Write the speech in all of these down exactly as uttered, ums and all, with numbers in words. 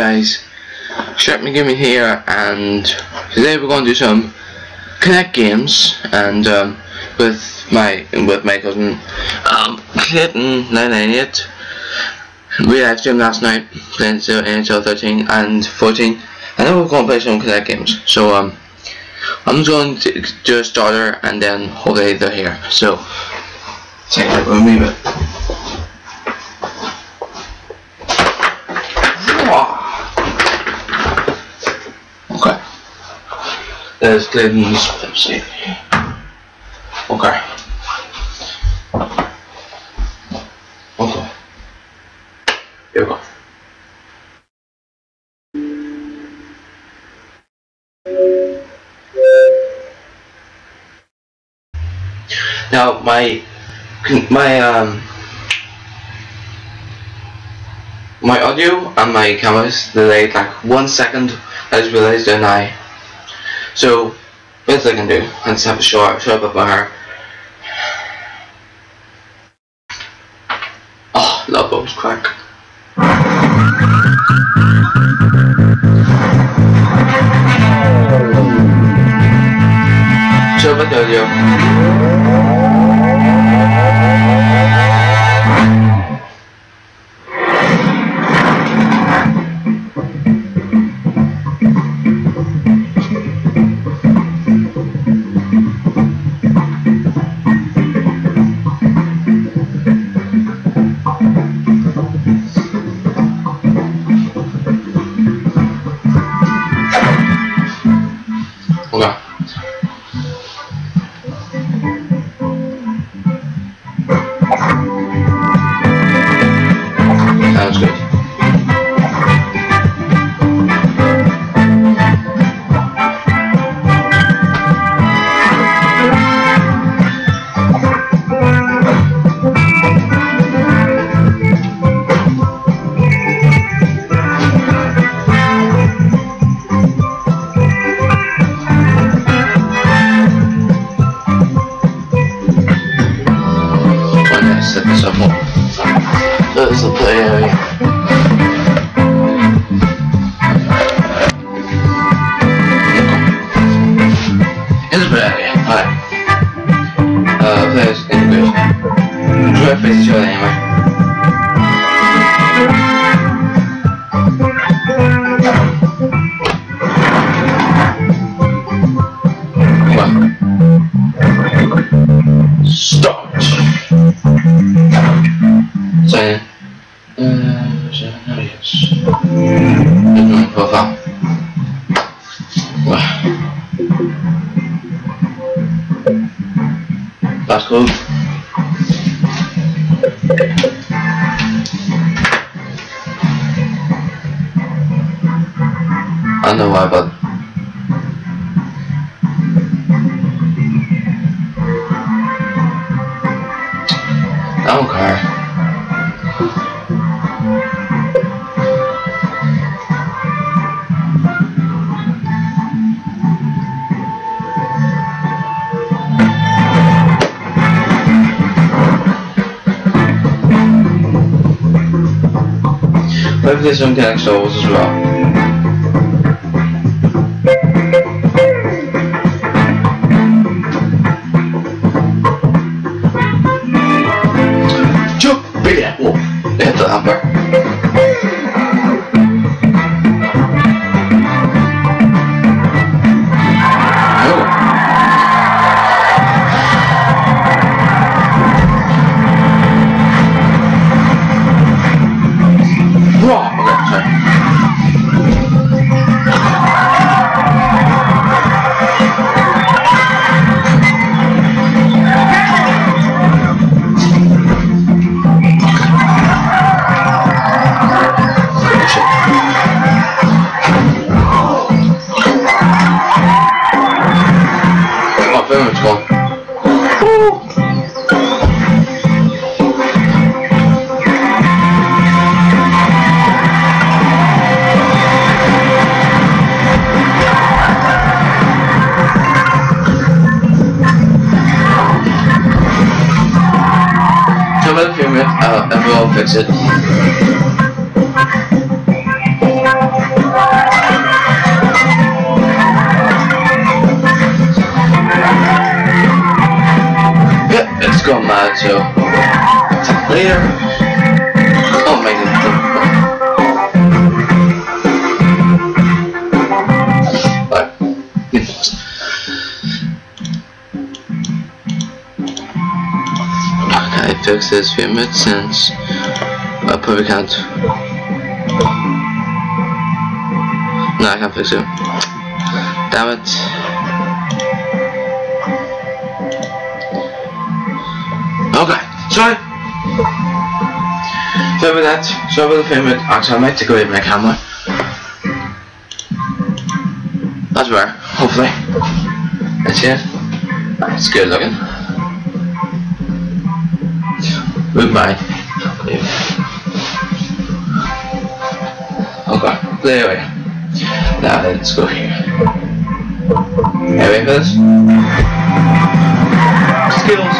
Guys, SharkManGaming here, and today we're going to do some Kinect games, and um, with my with my cousin um, Clayton nine nine eight. We live streamed last night playing N H L thirteen and fourteen, and then we're going to play some Kinect games. So um, I'm just going to do a starter, and then hopefully they're here. So take it with me, but. There's Clayton's Pepsi. Okay. Okay. Here we go. Now my my um my audio and my cameras delayed like one second. I just realized, and I. So, what I can do, let's have a shower, show up my hair. Oh, love those crack. So, what do you? That's the play area. That's cool. I don't know why, but I don't care. Hopefully there's some Kinect souls as well. Jump! Baby! Oh! They hit the hamper. I'll fix it. Uh, so, later. Oh my god. But, you know. Okay, fix this few minutes since I probably can't. No, I can't fix it. Damn it. Okay, sorry. Sorry about that. Sorry about the payment. Actually, I might take away my camera. That's rare, hopefully. That's it. It's good looking. Goodbye. Okay, there we go. Now then, let's go here. Are you ready for this? Skills.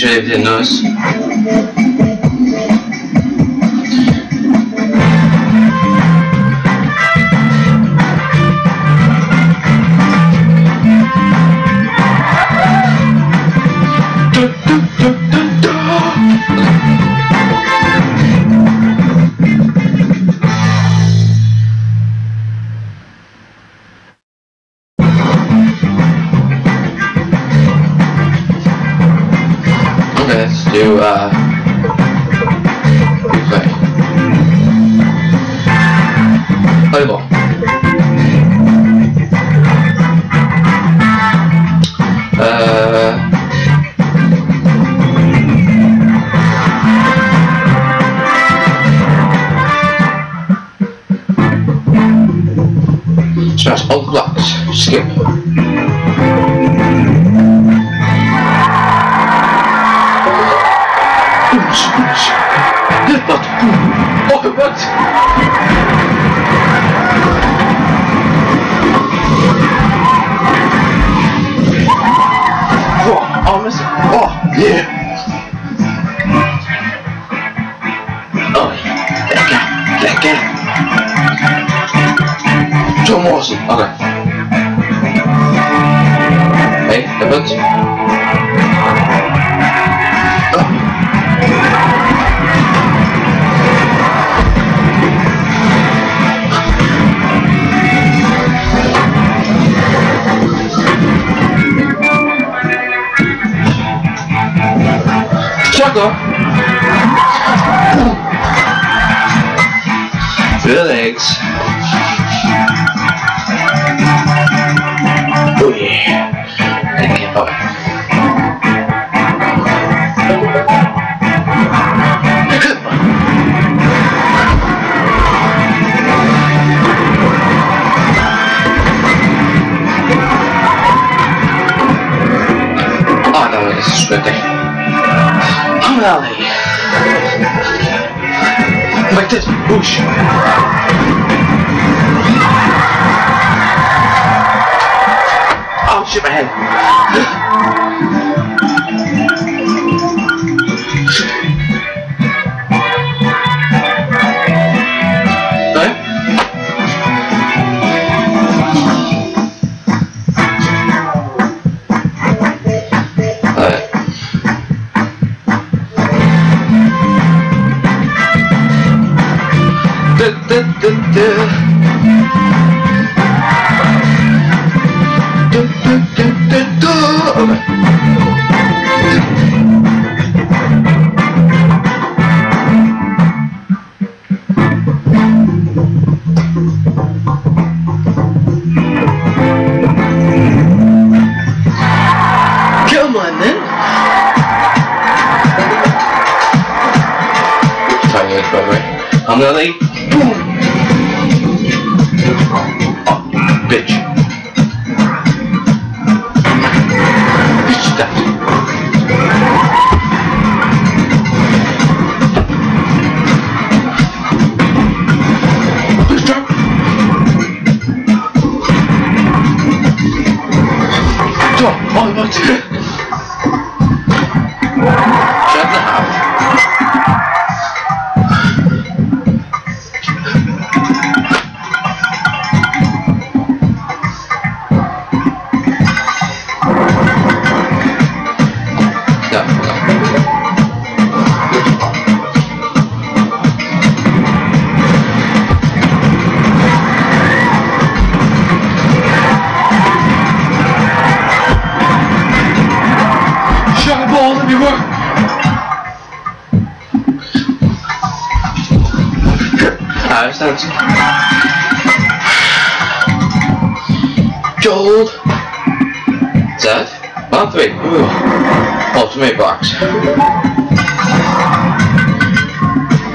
If they notice. Do uh replay. Play ball. Uh trash all blocks. Skip. Oh, it worked! Oh, I'll miss it. Oh, yeah! Oh, yeah. Get it, get it. John Morrison, okay. Hey, it worked. Good eggs. Oh yeah. Thank you. Oh no, this is good. Like this, whoosh. Oh shit, my head. Kill him! I'm not late. Oh, bitch. Stop. Stop. Oh, that's good. Gold. Is that? Round three. Ooh. Ultimate box.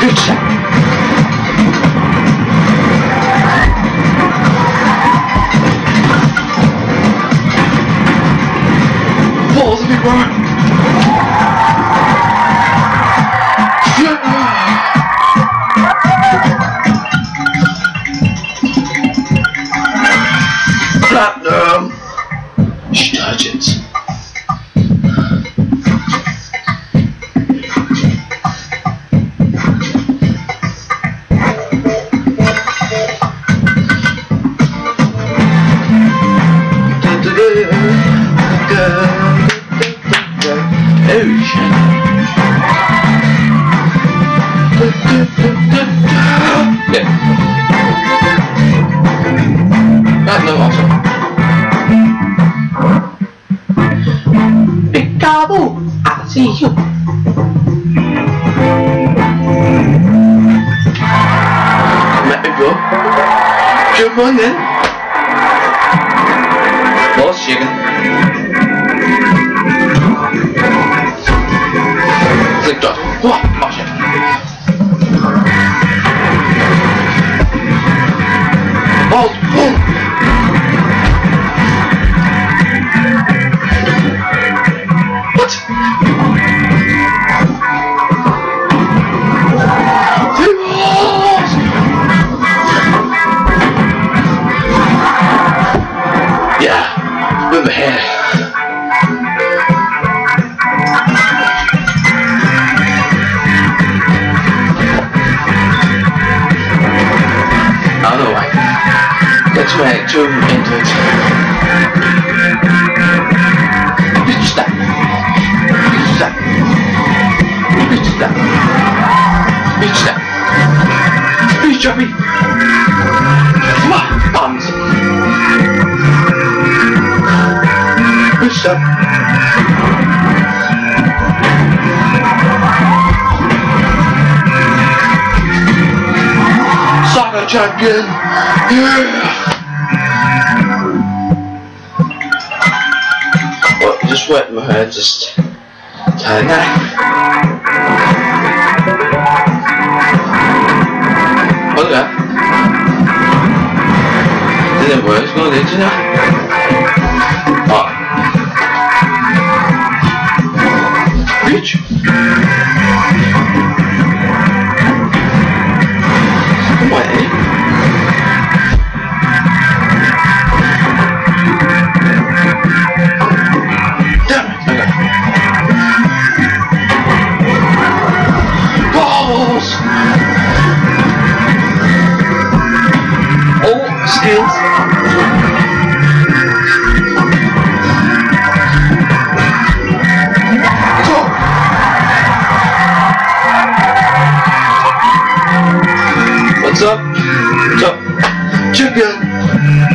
Good shot. Balls of the Platinum! She touch it. Come on then. Boss chicken. Click dot. What? Oh shit. Balls. Boom. What? Two balls. With the hair. I don't know why. That's why I threw him into it. Bitch that. Bitch that. Bitch that. Bitch that. Bitch that. Bitch that. Up. Soccer chop good. Yeah. Well, just wet my head, just tie a knife. Look at that. Didn't work, it's gonna did you know? Oh. Bitch! What? Damn it! Okay. Balls! Oh, skills! What's up? What's up? Chicken!